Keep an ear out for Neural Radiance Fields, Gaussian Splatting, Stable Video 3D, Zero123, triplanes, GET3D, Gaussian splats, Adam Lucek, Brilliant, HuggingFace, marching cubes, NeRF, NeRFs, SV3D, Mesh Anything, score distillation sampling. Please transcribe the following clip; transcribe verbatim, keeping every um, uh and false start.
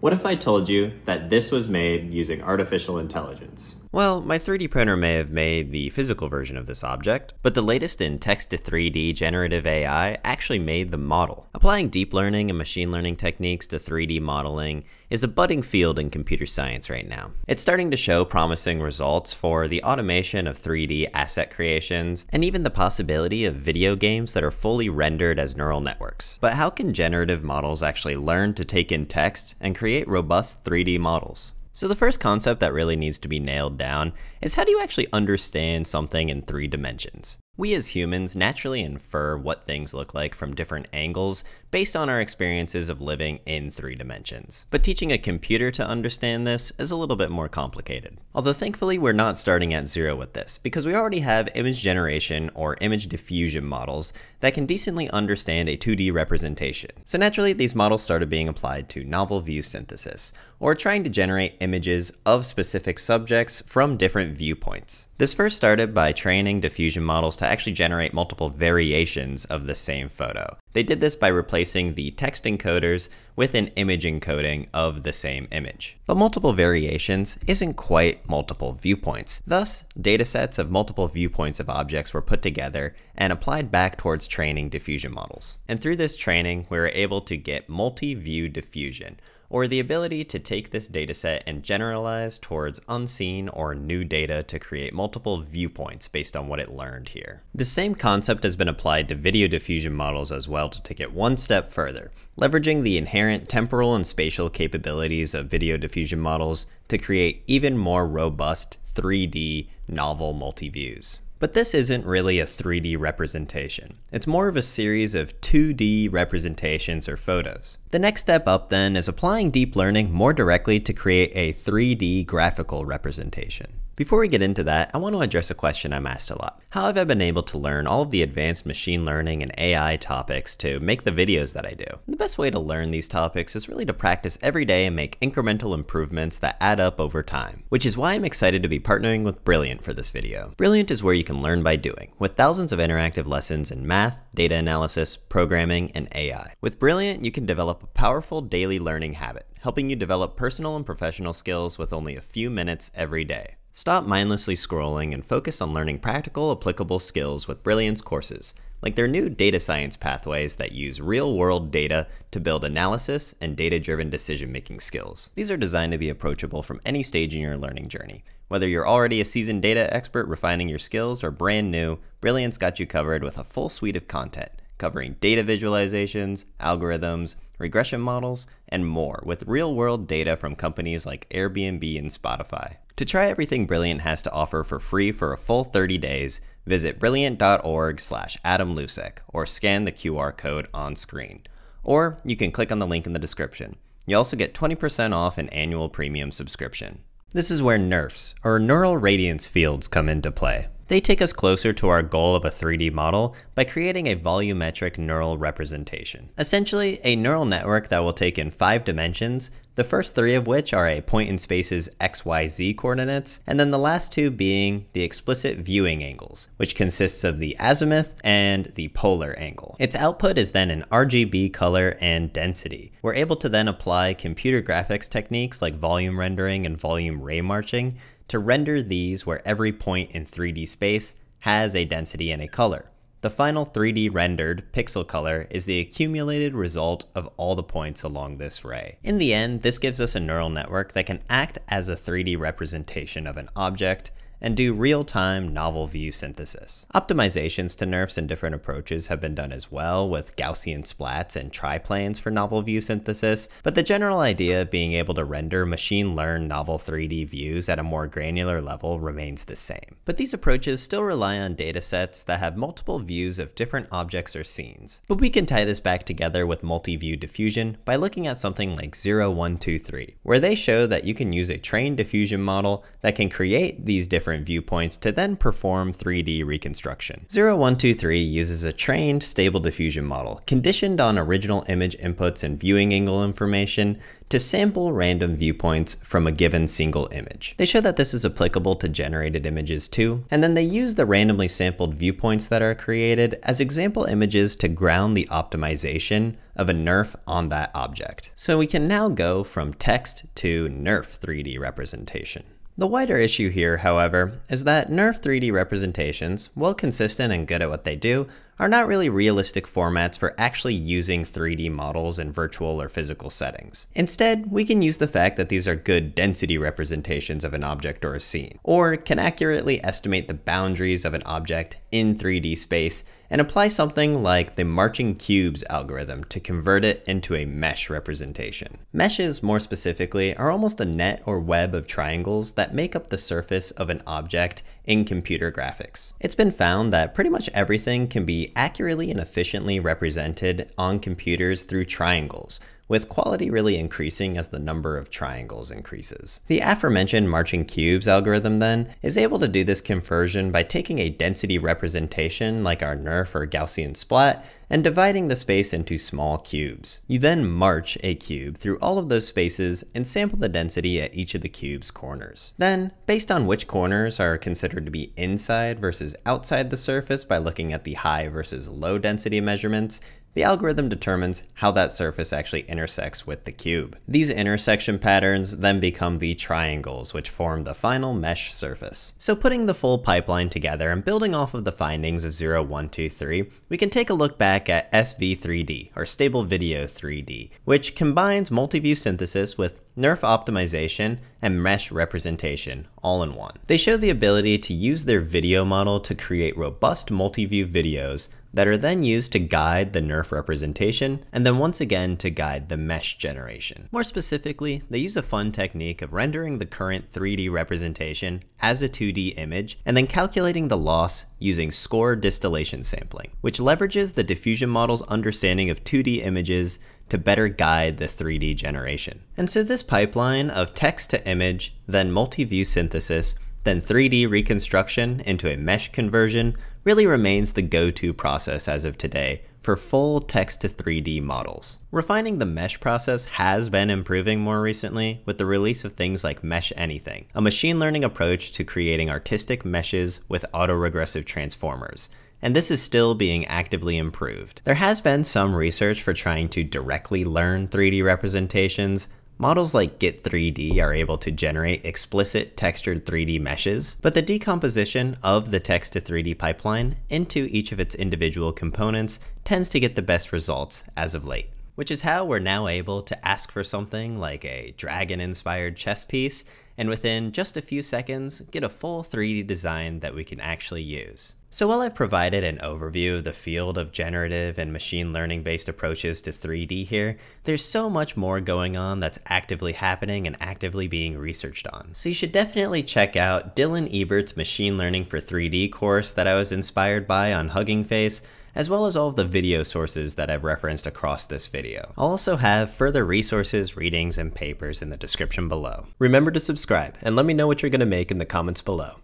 What if I told you that this was made using artificial intelligence? Well, my three D printer may have made the physical version of this object, but the latest in text-to-three D generative A I actually made the model. Applying deep learning and machine learning techniques to three D modeling is a budding field in computer science right now. It's starting to show promising results for the automation of three D asset creations, and even the possibility of video games that are fully rendered as neural networks. But how can generative models actually learn to take in text and create robust three D models? So the first concept that really needs to be nailed down is, how do you actually understand something in three dimensions? We as humans naturally infer what things look like from different angles based on our experiences of living in three dimensions. But teaching a computer to understand this is a little bit more complicated. Although thankfully we're not starting at zero with this, because we already have image generation or image diffusion models that can decently understand a two D representation. So naturally these models started being applied to novel view synthesis, or trying to generate images of specific subjects from different viewpoints. This first started by training diffusion models to actually generate multiple variations of the same photo. They did this by replacing the text encoders with an image encoding of the same image. But multiple variations isn't quite multiple viewpoints. Thus, datasets of multiple viewpoints of objects were put together and applied back towards training diffusion models. And through this training, we were able to get multi-view diffusion, or the ability to take this dataset and generalize towards unseen or new data to create multiple viewpoints based on what it learned here. The same concept has been applied to video diffusion models as well to take it one step further, leveraging the inherent temporal and spatial capabilities of video diffusion models to create even more robust three D novel multi-views. But this isn't really a three D representation. It's more of a series of two D representations or photos. The next step up then is applying deep learning more directly to create a three D graphical representation. Before we get into that, I want to address a question I'm asked a lot. How have I been able to learn all of the advanced machine learning and A I topics to make the videos that I do? And the best way to learn these topics is really to practice every day and make incremental improvements that add up over time, which is why I'm excited to be partnering with Brilliant for this video. Brilliant is where you can learn by doing, with thousands of interactive lessons in math, data analysis, programming, and A I. With Brilliant, you can develop a powerful daily learning habit, helping you develop personal and professional skills with only a few minutes every day. Stop mindlessly scrolling and focus on learning practical, applicable skills with Brilliant's courses, like their new data science pathways that use real-world data to build analysis and data-driven decision-making skills. These are designed to be approachable from any stage in your learning journey. Whether you're already a seasoned data expert refining your skills or brand new, Brilliant's got you covered with a full suite of content, covering data visualizations, algorithms, regression models, and more with real-world data from companies like Airbnb and Spotify. To try everything Brilliant has to offer for free for a full thirty days, visit brilliant dot org slash Adam Lucek or scan the Q R code on screen. Or you can click on the link in the description. You also get twenty percent off an annual premium subscription. This is where NeRFs, or neural radiance fields, come into play. They take us closer to our goal of a three D model by creating a volumetric neural representation. Essentially, a neural network that will take in five dimensions, the first three of which are a point in space's X Y Z coordinates, and then the last two being the explicit viewing angles, which consists of the azimuth and the polar angle. Its output is then in R G B color and density. We're able to then apply computer graphics techniques like volume rendering and volume ray marching to render these where every point in three D space has a density and a color. The final three D rendered pixel color is the accumulated result of all the points along this ray. In the end, this gives us a neural network that can act as a three D representation of an object and do real-time novel view synthesis. Optimizations to NeRFs and different approaches have been done as well, with Gaussian splats and triplanes for novel view synthesis, but the general idea of being able to render machine-learned novel three D views at a more granular level remains the same. But these approaches still rely on datasets that have multiple views of different objects or scenes. But we can tie this back together with multi-view diffusion by looking at something like zero one two three, where they show that you can use a trained diffusion model that can create these different viewpoints to then perform three D reconstruction. zero one two three uses a trained stable diffusion model conditioned on original image inputs and viewing angle information to sample random viewpoints from a given single image. They show that this is applicable to generated images too, and then they use the randomly sampled viewpoints that are created as example images to ground the optimization of a nerf on that object. So we can now go from text to nerf three D representation. The wider issue here, however, is that nerf three D representations, while consistent and good at what they do, are not really realistic formats for actually using three D models in virtual or physical settings. Instead, we can use the fact that these are good density representations of an object or a scene, or can accurately estimate the boundaries of an object in three D space and apply something like the marching cubes algorithm to convert it into a mesh representation. Meshes, more specifically, are almost a net or web of triangles that make up the surface of an object in computer graphics. It's been found that pretty much everything can be accurately and efficiently represented on computers through triangles, with quality really increasing as the number of triangles increases. The aforementioned marching cubes algorithm then is able to do this conversion by taking a density representation like our nerf or Gaussian splat and dividing the space into small cubes. You then march a cube through all of those spaces and sample the density at each of the cube's corners. Then, based on which corners are considered to be inside versus outside the surface by looking at the high versus low density measurements, the algorithm determines how that surface actually intersects with the cube. These intersection patterns then become the triangles, which form the final mesh surface. So putting the full pipeline together and building off of the findings of zero one two three, we can take a look back at S V three D, or Stable Video three D, which combines multi-view synthesis with nerf optimization and mesh representation all in one. They show the ability to use their video model to create robust multi-view videos that are then used to guide the nerf representation, and then once again to guide the mesh generation. More specifically, they use a fun technique of rendering the current three D representation as a two D image, and then calculating the loss using score distillation sampling, which leverages the diffusion model's understanding of two D images to better guide the three D generation. And so this pipeline of text to image, then multi-view synthesis, then three D reconstruction into a mesh conversion really remains the go-to process as of today for full text-to-three D models. Refining the mesh process has been improving more recently with the release of things like Mesh Anything, a machine learning approach to creating artistic meshes with autoregressive transformers. And this is still being actively improved. There has been some research for trying to directly learn three D representations. Models like Get three D are able to generate explicit textured three D meshes, but the decomposition of the text-to-three D pipeline into each of its individual components tends to get the best results as of late, which is how we're now able to ask for something like a dragon-inspired chess piece, and within just a few seconds, get a full three D design that we can actually use. So while I've provided an overview of the field of generative and machine learning based approaches to three D here, there's so much more going on that's actively happening and actively being researched on. So you should definitely check out Dylan Ebert's Machine Learning for three D course that I was inspired by on HuggingFace, as well as all of the video sources that I've referenced across this video. I'll also have further resources, readings, and papers in the description below. Remember to subscribe and let me know what you're going to make in the comments below.